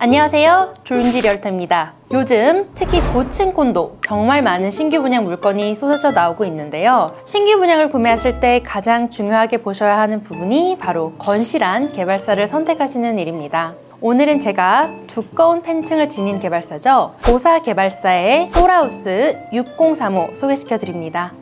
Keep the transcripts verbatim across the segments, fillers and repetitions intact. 안녕하세요, 조윤지 리얼터입니다. 요즘 특히 고층 콘도 정말 많은 신규 분양 물건이 쏟아져 나오고 있는데요. 신규 분양을 구매하실 때 가장 중요하게 보셔야 하는 부분이 바로 건실한 개발사를 선택하시는 일입니다. 오늘은 제가 두꺼운 팬층을 지닌 개발사죠, 보사 개발사의 솔하우스 육공삼호 소개시켜드립니다.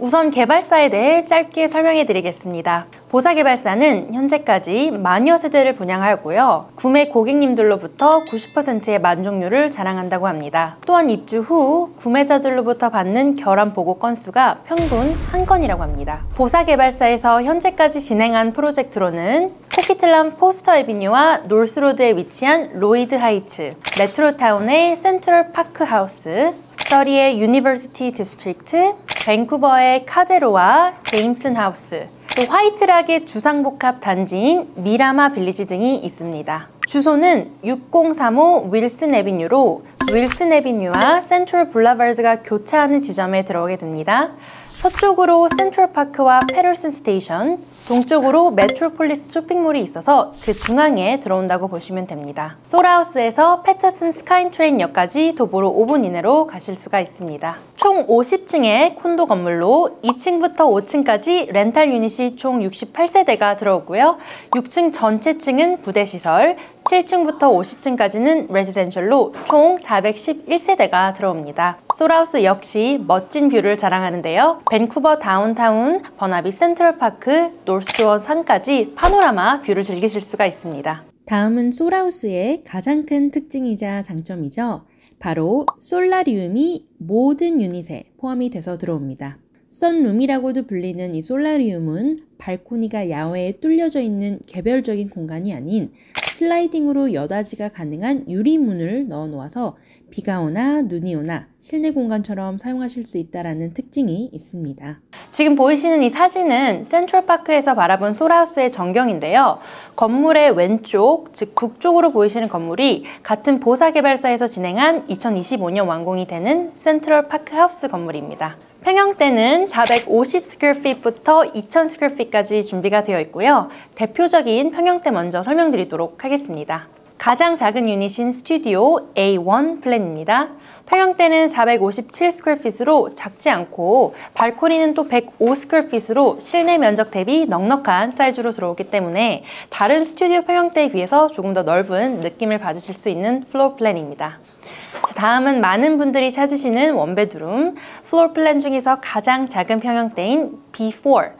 우선 개발사에 대해 짧게 설명해 드리겠습니다. 보사 개발사는 현재까지 만여 세대를 분양하였고요. 구매 고객님들로부터 구십 퍼센트의 만족률을 자랑한다고 합니다. 또한 입주 후 구매자들로부터 받는 결함 보고 건수가 평균 한 건이라고 합니다. 보사 개발사에서 현재까지 진행한 프로젝트로는 코퀴틀람 포스터 에비뉴와 놀스로드에 위치한 로이드 하이츠, 메트로타운의 센트럴 파크하우스, 서리의 유니버시티 디스트릭트, 밴쿠버의 카데로와 제임슨 하우스, 또 화이트락의 주상복합 단지인 미라마 빌리지 등이 있습니다. 주소는 육공삼호 윌슨 애비뉴로 윌슨 애비뉴와 센트럴 블라바드가 교차하는 지점에 들어오게 됩니다. 서쪽으로 센트럴 파크와 패터슨 스테이션, 동쪽으로 메트로폴리스 쇼핑몰이 있어서 그 중앙에 들어온다고 보시면 됩니다. 솔하우스에서 패터슨 스카인 트레인역까지 도보로 오 분 이내로 가실 수가 있습니다. 총 오십 층의 콘도 건물로 이 층부터 오 층까지 렌탈 유닛이 총 육십팔 세대가 들어오고요. 육 층 전체 층은 부대시설, 칠 층부터 오십 층까지는 레지덴셜로 총 사백십일 세대가 들어옵니다. 솔하우스 역시 멋진 뷰를 자랑하는데요. 밴쿠버 다운타운, 버나비 센트럴파크, 노스조원 산까지 파노라마 뷰를 즐기실 수가 있습니다. 다음은 솔하우스의 가장 큰 특징이자 장점이죠. 바로 솔라리움이 모든 유닛에 포함이 돼서 들어옵니다. 선룸이라고도 불리는 이 솔라리움은 발코니가 야외에 뚫려져 있는 개별적인 공간이 아닌 슬라이딩으로 여닫이가 가능한 유리문을 넣어 놓아서 비가 오나 눈이 오나 실내 공간처럼 사용하실 수 있다는 특징이 있습니다. 지금 보이시는 이 사진은 센트럴파크에서 바라본 솔하우스의 전경인데요. 건물의 왼쪽, 즉 북쪽으로 보이시는 건물이 같은 보사 개발사에서 진행한 이천이십오 년 완공이 되는 센트럴 파크하우스 건물입니다. 평형대는 사백오십 스퀘어핏부터 이천 스퀘어핏까지 준비가 되어 있고요. 대표적인 평형대 먼저 설명드리도록 하겠습니다. 가장 작은 유닛인 스튜디오 에이 원 플랜입니다. 평형대는 사백오십칠 스퀘어핏으로 작지 않고 발코니는 또 백오 스퀘어핏으로 실내 면적 대비 넉넉한 사이즈로 들어오기 때문에 다른 스튜디오 평형대에 비해서 조금 더 넓은 느낌을 받으실 수 있는 플로어 플랜입니다. 자, 다음은 많은 분들이 찾으시는 원베드룸, 플로어 플랜 중에서 가장 작은 평형대인 비 사,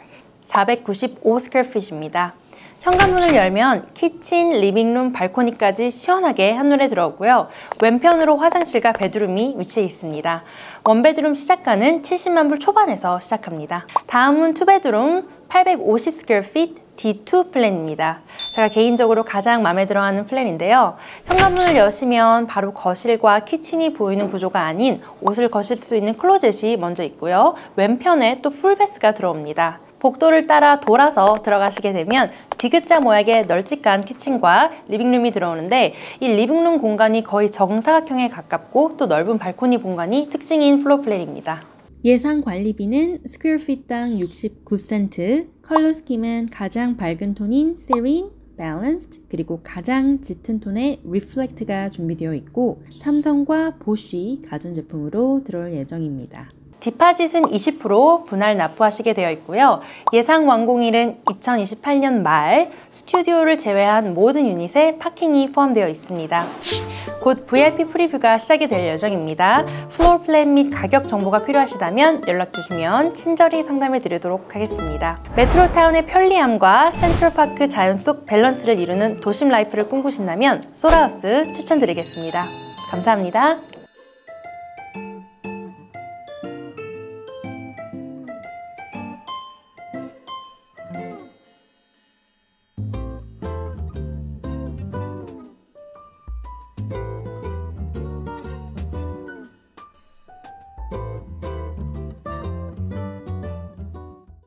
사백구십오 스퀘어핏입니다. 현관문을 열면 키친, 리빙룸, 발코니까지 시원하게 한눈에 들어오고요. 왼편으로 화장실과 베드룸이 위치해 있습니다. 원베드룸 시작가는 칠십만 불 초반에서 시작합니다. 다음은 투베드룸, 팔백오십 스퀘어핏, 디 투 플랜입니다. 제가 개인적으로 가장 마음에 들어하는 플랜인데요. 현관문을 여시면 바로 거실과 키친이 보이는 구조가 아닌 옷을 거실 수 있는 클로젯이 먼저 있고요. 왼편에 또 풀베스가 들어옵니다. 복도를 따라 돌아서 들어가시게 되면 디귿자 모양의 널찍한 키친과 리빙룸이 들어오는데 이 리빙룸 공간이 거의 정사각형에 가깝고 또 넓은 발코니 공간이 특징인 플로어 플랜입니다. 예상 관리비는 스퀘어핏당 육십구 센트, 컬러 스킴은 가장 밝은 톤인 Serene Balanced, 그리고 가장 짙은 톤의 Reflect가 준비되어 있고 삼성과 보쉬 가전제품으로 들어올 예정입니다. 디파짓은 이십 퍼센트 분할 납부하시게 되어 있고요. 예상 완공일은 이천이십팔 년 말, 스튜디오를 제외한 모든 유닛에 파킹이 포함되어 있습니다. 곧 브이아이피 프리뷰가 시작이 될 예정입니다. 플로어 플랜 및 가격 정보가 필요하시다면 연락주시면 친절히 상담해 드리도록 하겠습니다. 메트로타운의 편리함과 센트럴파크 자연 속 밸런스를 이루는 도심 라이프를 꿈꾸신다면 솔하우스 추천드리겠습니다. 감사합니다.